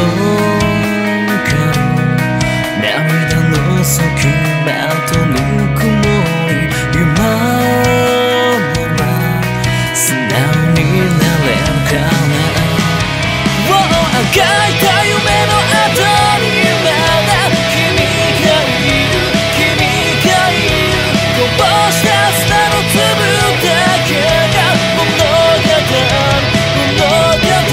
涙の先まとぬくもり今なら素直になれるかな。 Oh、 描いた夢の後にまだ君がいる君がいる、こぼした砂の粒だけが物語「ありが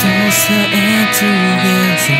とうさえ告げずに」